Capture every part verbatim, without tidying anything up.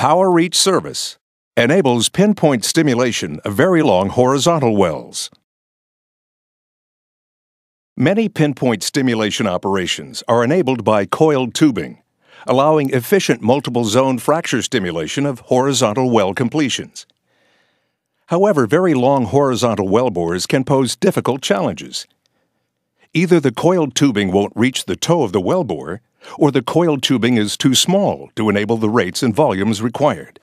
PowerReach service enables pinpoint stimulation of very long horizontal wells. Many pinpoint stimulation operations are enabled by coiled tubing, allowing efficient multiple-zone fracture stimulation of horizontal well completions. However, very long horizontal wellbores can pose difficult challenges. Either the coiled tubing won't reach the toe of the wellbore, or the coiled tubing is too small to enable the rates and volumes required.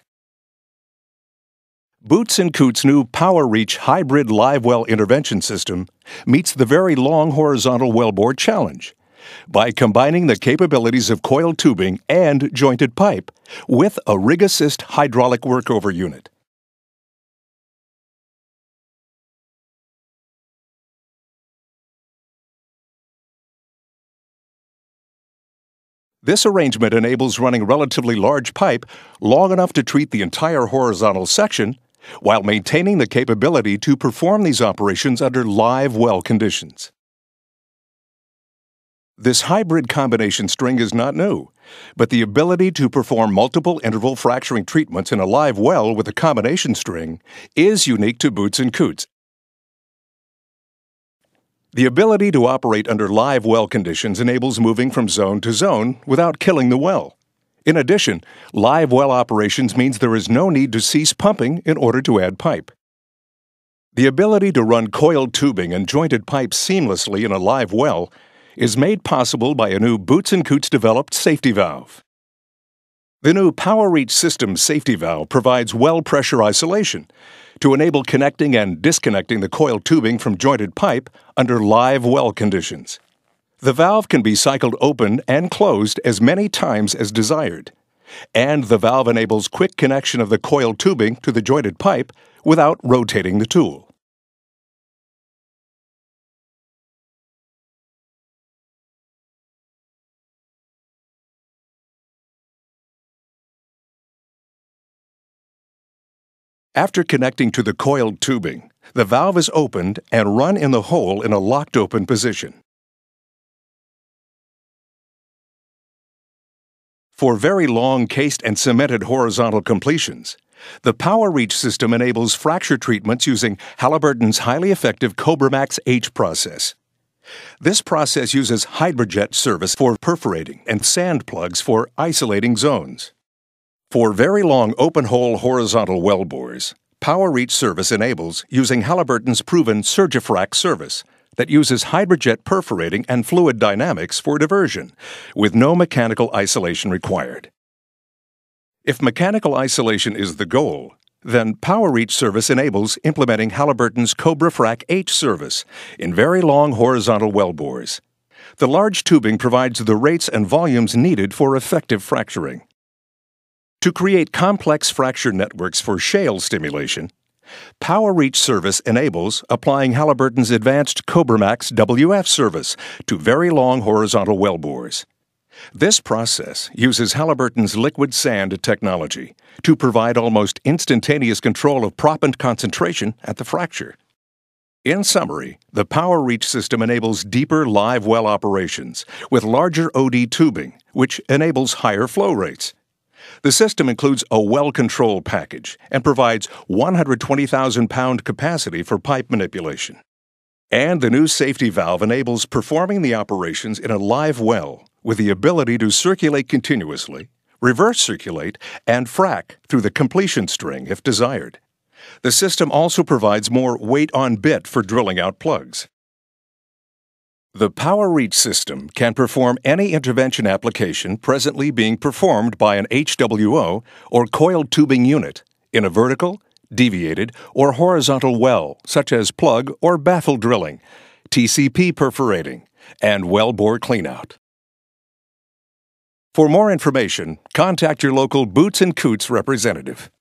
Boots and Coote's new PowerReach hybrid live well intervention system meets the very long horizontal wellbore challenge by combining the capabilities of coiled tubing and jointed pipe with a rig assist hydraulic workover unit. This arrangement enables running relatively large pipe long enough to treat the entire horizontal section while maintaining the capability to perform these operations under live well conditions. This hybrid combination string is not new, but the ability to perform multiple interval fracturing treatments in a live well with a combination string is unique to Boots and Coote's. The ability to operate under live well conditions enables moving from zone to zone without killing the well. In addition, live well operations means there is no need to cease pumping in order to add pipe. The ability to run coiled tubing and jointed pipe seamlessly in a live well is made possible by a new Boots and Coote's developed safety valve. The new PowerReach system safety valve provides well pressure isolation to enable connecting and disconnecting the coiled tubing from jointed pipe under live well conditions. The valve can be cycled open and closed as many times as desired, and the valve enables quick connection of the coiled tubing to the jointed pipe without rotating the tool. After connecting to the coiled tubing, the valve is opened and run in the hole in a locked-open position. For very long cased and cemented horizontal completions, the PowerReach system enables fracture treatments using Halliburton's highly effective CobraMax H process. This process uses HydraJet service for perforating and sand plugs for isolating zones. For very long open-hole horizontal wellbores, PowerReach service enables using Halliburton's proven SurgeFrac service that uses HydraJet perforating and fluid dynamics for diversion, with no mechanical isolation required. If mechanical isolation is the goal, then PowerReach service enables implementing Halliburton's CobraFrac H service in very long horizontal wellbores. The large tubing provides the rates and volumes needed for effective fracturing. To create complex fracture networks for shale stimulation, PowerReach service enables applying Halliburton's advanced CobraMax W F service to very long horizontal wellbores. This process uses Halliburton's liquid sand technology to provide almost instantaneous control of proppant concentration at the fracture. In summary, the PowerReach system enables deeper live well operations with larger O D tubing, which enables higher flow rates. The system includes a well control package and provides one hundred twenty thousand pound capacity for pipe manipulation. And the new safety valve enables performing the operations in a live well with the ability to circulate continuously, reverse circulate, and frac through the completion string if desired. The system also provides more weight on bit for drilling out plugs. The PowerReach system can perform any intervention application presently being performed by an H W O or coiled tubing unit in a vertical, deviated, or horizontal well, such as plug or baffle drilling, T C P perforating, and wellbore cleanout. For more information, contact your local Boots and Coote's representative.